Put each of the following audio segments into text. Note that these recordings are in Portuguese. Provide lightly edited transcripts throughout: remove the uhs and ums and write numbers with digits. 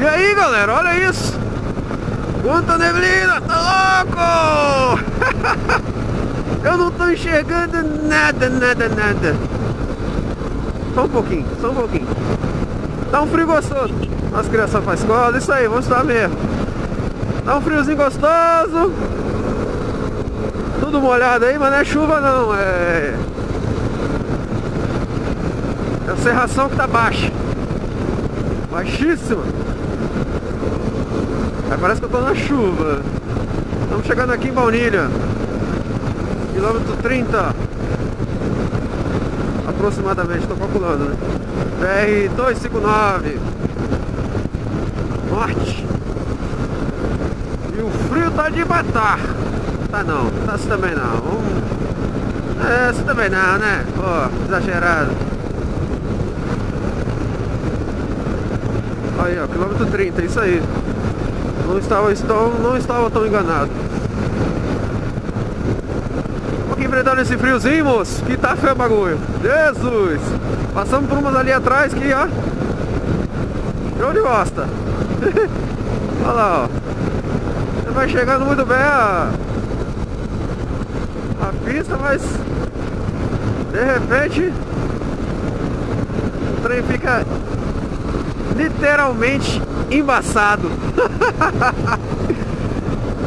E aí galera, olha isso. Quanta neblina, tá louco. Eu não tô enxergando nada. Só um pouquinho. Tá um frio gostoso. Nossa, criança faz escola, isso aí, vamos estar mesmo. Tá um friozinho gostoso. Tudo molhado aí, mas não é chuva não, é a serração que tá baixa. Baixíssima. Aí parece que eu tô na chuva. Estamos chegando aqui em Baunilha. Quilômetro 30 aproximadamente, estou calculando, né? BR 259 Norte. E o frio tá de matar. Tá não, tá assim também não. É, assim também não, né? Pô, exagerado. Aí, ó, quilômetro 30, isso aí. Não estava tão enganado. Enfrentando esse friozinho, moço, que tá feio o bagulho. Jesus! Passamos por umas ali atrás que, ó, show de bosta. Olha lá, ó. Você vai chegando muito bem a pista, mas de repente o trem fica literalmente embaçado.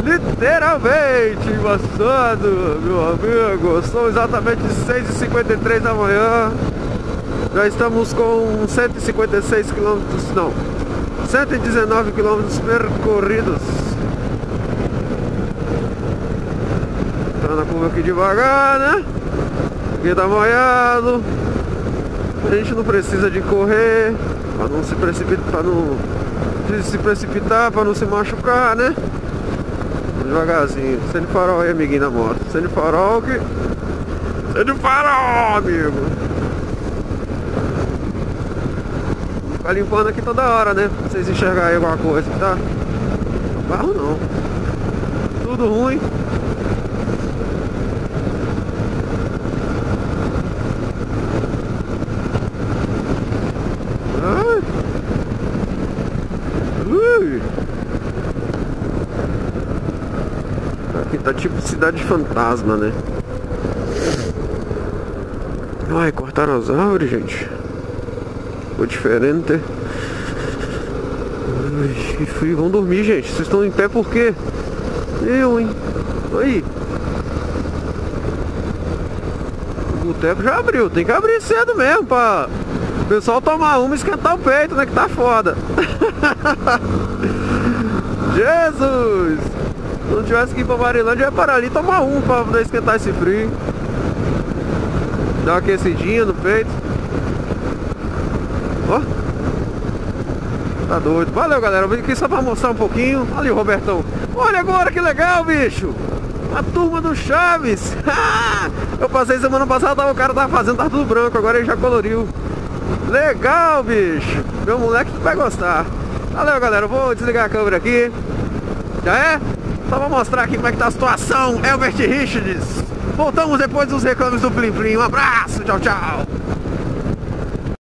Literalmente embaçado, meu amigo. São exatamente 6h53 da manhã. Já estamos com 156 km, não, 119 km percorridos. Entrando na curva aqui devagar, né? Aqui tá molhado. A gente não precisa de correr para não se precipitar, para não se machucar, né? Devagarzinho, sem farol aí, amiguinho da moto. Sem farol que... sem farol, amigo. Fica limpando aqui toda hora, né? Pra vocês enxergarem alguma coisa, tá? Barro não. Tudo ruim. Tá tipo cidade fantasma, né? Ai, cortaram as árvores, gente. Ficou diferente. Ai, que frio. Vão dormir, gente. Vocês estão em pé por quê? Eu, hein? Aí. O boteco já abriu. Tem que abrir cedo mesmo pra o pessoal tomar uma e esquentar o peito, né? Que tá foda. Jesus! Se não tivesse que ir pra Varilândia, eu ia parar ali e tomar um pra poder esquentar esse frio. Dar uma aquecidinha no peito. Ó. Tá doido. Valeu, galera. Eu vim aqui só pra mostrar um pouquinho. Olha ali o Robertão. Olha agora que legal, bicho. A turma do Chaves. Eu passei semana passada, o cara tava fazendo, tava tudo branco. Agora ele já coloriu. Legal, bicho. Meu moleque vai gostar. Valeu, galera. Eu vou desligar a câmera aqui. Já é? Só vou mostrar aqui como é que tá a situação. Albert Richards. Voltamos depois dos reclames do Plim Plim. Um abraço, tchau, tchau.